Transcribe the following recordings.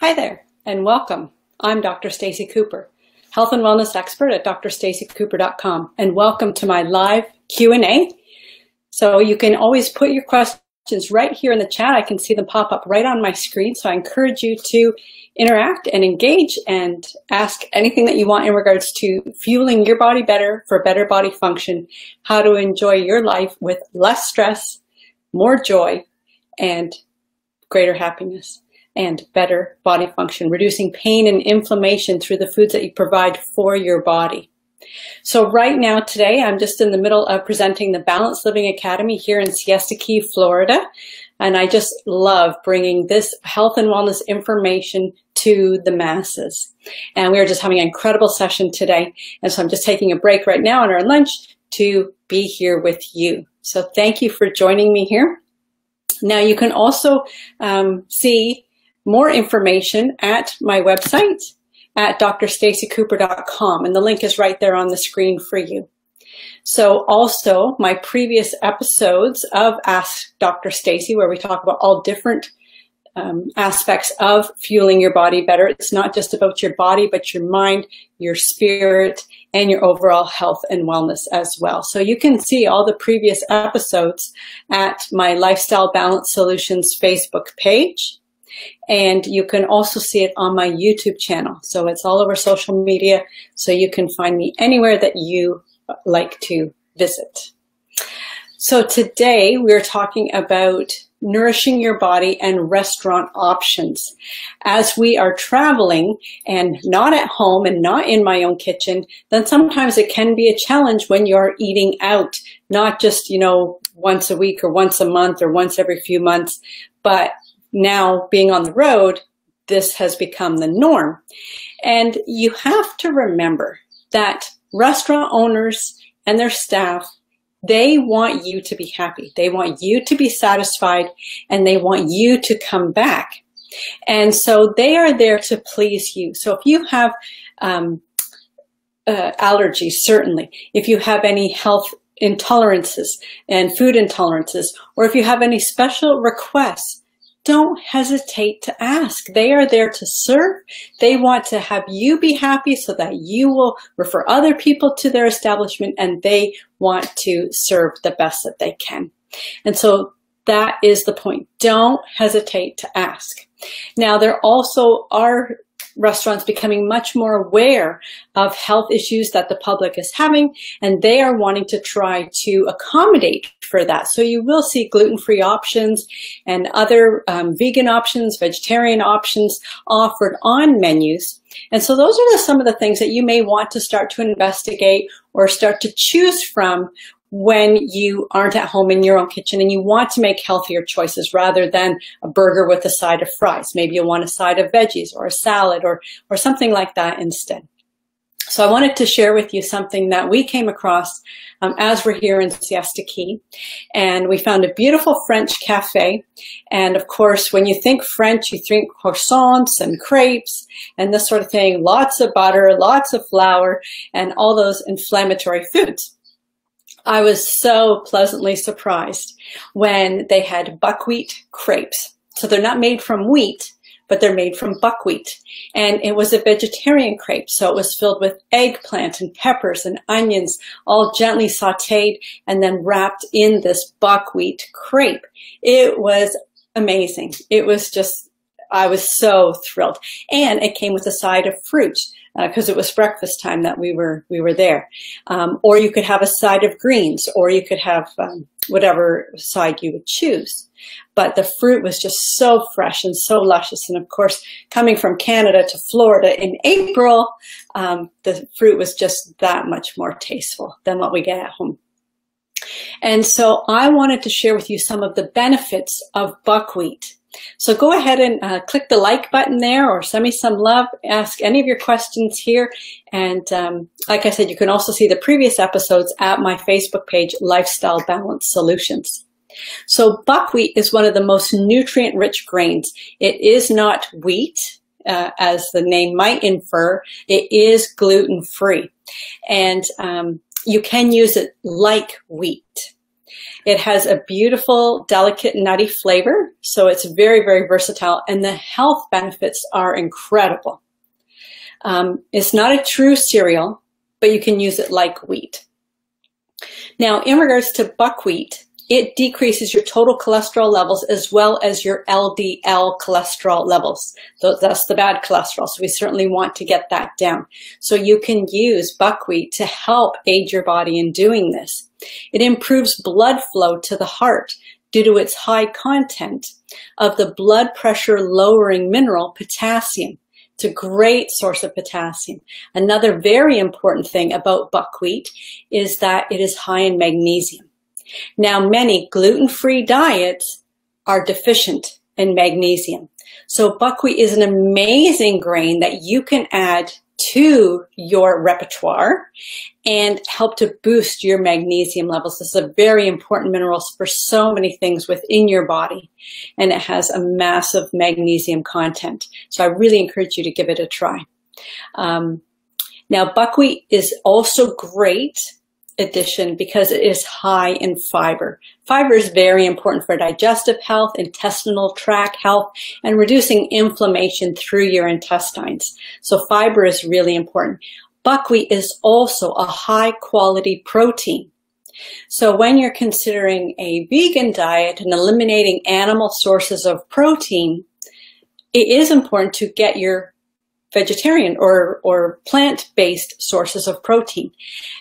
Hi there, and welcome. I'm Dr. Stacey Cooper, health and wellness expert at drstaceycooper.com, and welcome to my live Q&A. So you can always put your questions right here in the chat. I can see them pop up right on my screen, so I encourage you to interact and engage and ask anything that you want in regards to fueling your body better for better body function, how to enjoy your life with less stress, more joy, and greater happiness and better body function, reducing pain and inflammation through the foods that you provide for your body. So right now today, I'm just in the middle of presenting the Balanced Living Academy here in Siesta Key, Florida. And I just love bringing this health and wellness information to the masses. And we are just having an incredible session today. And so I'm just taking a break right now on our lunch to be here with you. So thank you for joining me here. Now you can also see more information at my website at drstaceycooper.com, and the link is right there on the screen for you. So also my previous episodes of Ask Dr. Stacey, where we talk about all different aspects of fueling your body better. It's not just about your body, but your mind, your spirit, and your overall health and wellness as well. So you can see all the previous episodes at my Lifestyle Balance Solutions Facebook page. And you can also see it on my YouTube channel. So it's all over social media. So you can find me anywhere that you like to visit. So today we're talking about nourishing your body and restaurant options. As we are traveling and not at home and not in my own kitchen, then sometimes it can be a challenge when you're eating out, not just, you know, once a week or once a month or once every few months, but now being on the road, this has become the norm. And you have to remember that restaurant owners and their staff, they want you to be happy. They want you to be satisfied, and they want you to come back. And so they are there to please you. So if you have allergies, certainly, if you have any health intolerances and food intolerances, or if you have any special requests, don't hesitate to ask. They are there to serve. They want to have you be happy so that you will refer other people to their establishment, and they want to serve the best that they can. And so that is the point. Don't hesitate to ask. Now, there also are restaurants becoming much more aware of health issues that the public is having, and they are wanting to try to accommodate for that. So you will see gluten-free options and other vegan options, vegetarian options offered on menus. And so those are some of the things that you may want to start to investigate or start to choose from when you aren't at home in your own kitchen and you want to make healthier choices rather than a burger with a side of fries. Maybe you'll want a side of veggies or a salad or something like that instead. So I wanted to share with you something that we came across as we're here in Siesta Key. And we found a beautiful French cafe. And of course, when you think French, you think croissants and crepes and this sort of thing, lots of butter, lots of flour, and all those inflammatory foods. I was so pleasantly surprised when they had buckwheat crepes. So they're not made from wheat, but they're made from buckwheat. And it was a vegetarian crepe, so it was filled with eggplant and peppers and onions, all gently sauteed and then wrapped in this buckwheat crepe. It was amazing. It was just, I was so thrilled. And it came with a side of fruit, because it was breakfast time that we were there. Or you could have a side of greens, or you could have whatever side you would choose. But the fruit was just so fresh and so luscious. And of course, coming from Canada to Florida in April, the fruit was just that much more tasteful than what we get at home. And so I wanted to share with you some of the benefits of buckwheat. So go ahead and click the like button there, or send me some love, ask any of your questions here. And like I said, you can also see the previous episodes at my Facebook page, Lifestyle Balance Solutions. So buckwheat is one of the most nutrient-rich grains. It is not wheat, as the name might infer. It is gluten-free, and you can use it like wheat. It has a beautiful, delicate, nutty flavor, so it's very, very versatile, and the health benefits are incredible. It's not a true cereal, but you can use it like wheat. Now, in regards to buckwheat, it decreases your total cholesterol levels as well as your LDL cholesterol levels. So that's the bad cholesterol, so we certainly want to get that down. So you can use buckwheat to help aid your body in doing this. It improves blood flow to the heart due to its high content of the blood pressure lowering mineral potassium. It's a great source of potassium. Another very important thing about buckwheat is that it is high in magnesium. Now, many gluten-free diets are deficient in magnesium. So buckwheat is an amazing grain that you can add to your repertoire and help to boost your magnesium levels. This is a very important mineral for so many things within your body, and it has a massive magnesium content. So I really encourage you to give it a try. Now, buckwheat is also great addition because it is high in fiber. Fiber is very important for digestive health, intestinal tract health, and reducing inflammation through your intestines. So fiber is really important. Buckwheat is also a high quality protein. So when you're considering a vegan diet and eliminating animal sources of protein, it is important to get your vegetarian or plant-based sources of protein.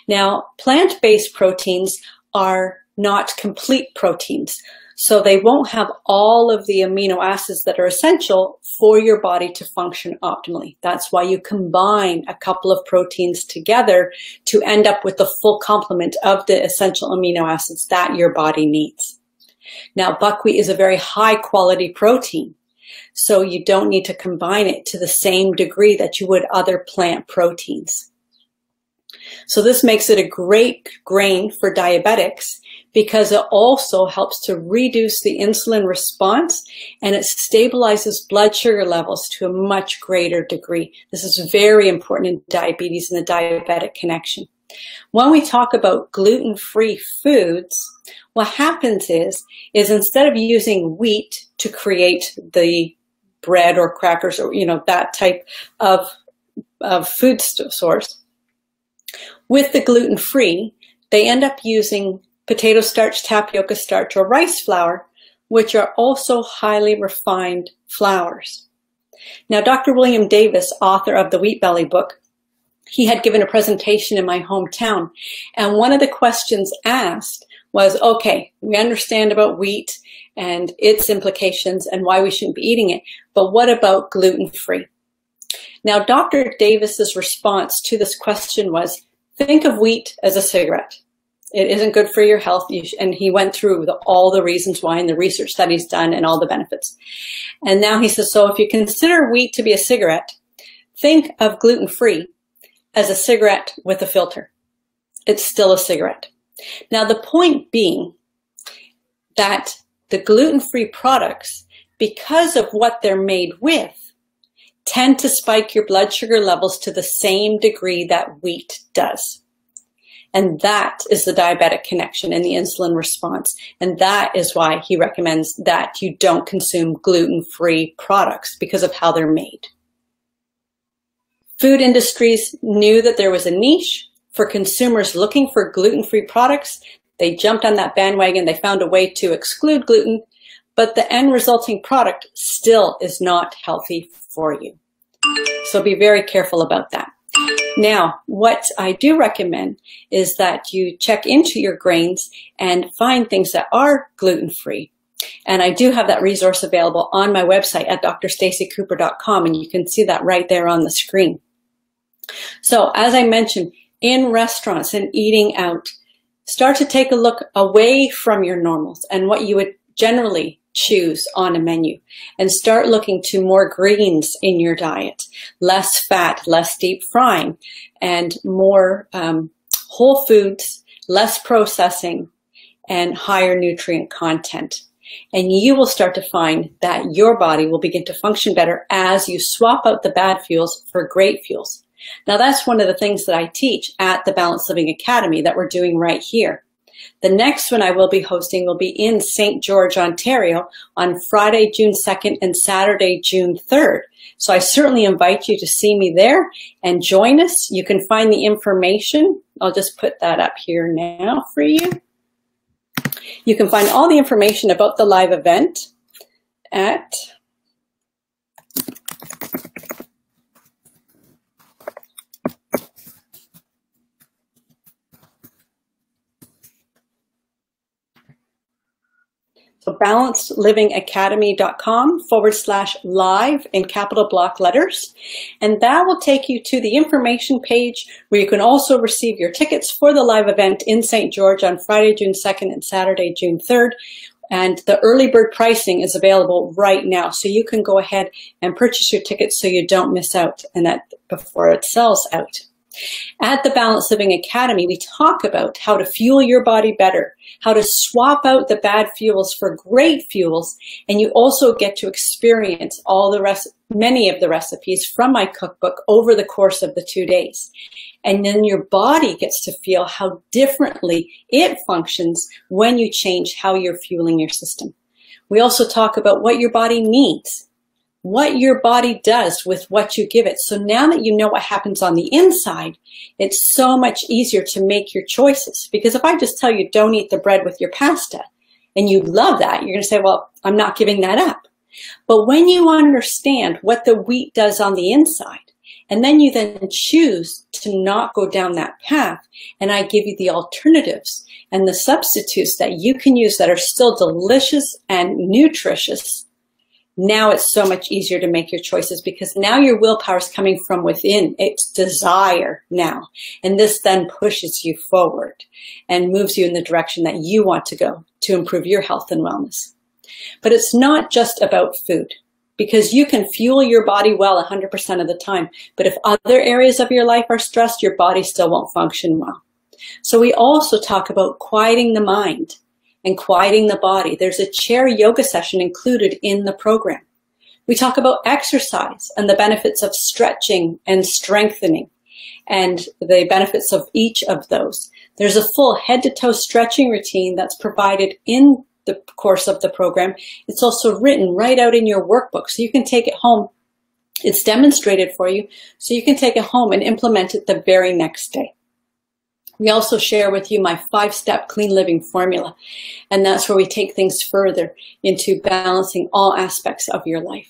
Now, plant-based proteins are not complete proteins, so they won't have all of the amino acids that are essential for your body to function optimally. That's why you combine a couple of proteins together to end up with the full complement of the essential amino acids that your body needs. Now, buckwheat is a very high-quality protein, so you don't need to combine it to the same degree that you would other plant proteins. So this makes it a great grain for diabetics because it also helps to reduce the insulin response, and it stabilizes blood sugar levels to a much greater degree. This is very important in diabetes and the diabetic connection. When we talk about gluten-free foods, what happens is instead of using wheat to create the bread or crackers or, you know, that type of food source, with the gluten-free, they end up using potato starch, tapioca starch, or rice flour, which are also highly refined flours. Now, Dr. William Davis, author of the Wheat Belly book, he had given a presentation in my hometown, and one of the questions asked was, okay, we understand about wheat and its implications and why we shouldn't be eating it, but what about gluten-free? Now, Dr. Davis's response to this question was, think of wheat as a cigarette. It isn't good for your health, and he went through all the reasons why and the research that he's done and all the benefits. And now he says, so if you consider wheat to be a cigarette, think of gluten-free as a cigarette with a filter. It's still a cigarette. Now, the point being that the gluten-free products, because of what they're made with, tend to spike your blood sugar levels to the same degree that wheat does. And that is the diabetic connection and the insulin response. And that is why he recommends that you don't consume gluten-free products because of how they're made. Food industries knew that there was a niche for consumers looking for gluten-free products. They jumped on that bandwagon. They found a way to exclude gluten, but the end resulting product still is not healthy for you. So be very careful about that. Now, what I do recommend is that you check into your grains and find things that are gluten-free. And I do have that resource available on my website at drstaceycooper.com, and you can see that right there on the screen. So as I mentioned, in restaurants and eating out, start to take a look away from your normals and what you would generally choose on a menu, and start looking to more greens in your diet, less fat, less deep frying, and more whole foods, less processing, and higher nutrient content. And you will start to find that your body will begin to function better as you swap out the bad fuels for great fuels. Now, that's one of the things that I teach at the Balanced Living Academy that we're doing right here. The next one I will be hosting will be in St. George, Ontario on Friday, June 2nd and Saturday, June 3rd. So I certainly invite you to see me there and join us. You can find the information. I'll just put that up here now for you. You can find all the information about the live event at BalancedLivingAcademy.com/live in capital block letters. And that will take you to the information page where you can also receive your tickets for the live event in St. George on Friday, June 2nd and Saturday, June 3rd. And the early bird pricing is available right now. So you can go ahead and purchase your tickets so you don't miss out and that before it sells out. At the Balanced Living Academy, we talk about how to fuel your body better, how to swap out the bad fuels for great fuels, and you also get to experience all the many of the recipes from my cookbook over the course of the 2 days. And then your body gets to feel how differently it functions when you change how you're fueling your system. We also talk about what your body needs, what your body does with what you give it. So now that you know what happens on the inside, it's so much easier to make your choices. Because if I just tell you don't eat the bread with your pasta and you love that, you're going to say, well, I'm not giving that up. But when you understand what the wheat does on the inside, and then you then choose to not go down that path, and I give you the alternatives and the substitutes that you can use that are still delicious and nutritious, now it's so much easier to make your choices because now your willpower is coming from within. It's desire now. And this then pushes you forward and moves you in the direction that you want to go to improve your health and wellness. But it's not just about food, because you can fuel your body well 100% of the time. But if other areas of your life are stressed, your body still won't function well. So we also talk about quieting the mind and quieting the body. There's a chair yoga session included in the program. We talk about exercise and the benefits of stretching and strengthening and the benefits of each of those. There's a full head-to-toe stretching routine that's provided in the course of the program. It's also written right out in your workbook, so you can take it home. It's demonstrated for you, so you can take it home and implement it the very next day. We also share with you my 5-step clean living formula, and that's where we take things further into balancing all aspects of your life.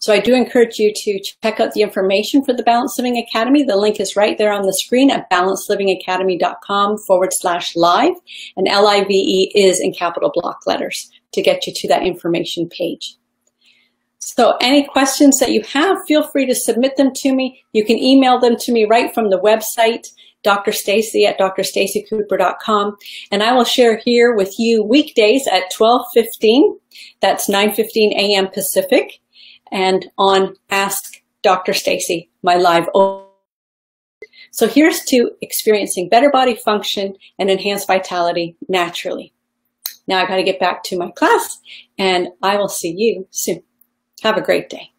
So I do encourage you to check out the information for the Balanced Living Academy. The link is right there on the screen at BalancedLivingAcademy.com/live, and L-I-V-E is in capital block letters to get you to that information page. So any questions that you have, feel free to submit them to me. You can email them to me right from the website, Dr. Stacey at drstaceycooper.com, and I will share here with you weekdays at 12:15, that's 9:15 a.m. Pacific, and on Ask Dr. Stacey, my live. So here's to experiencing better body function and enhanced vitality naturally. Now I've got to get back to my class, and I will see you soon. Have a great day.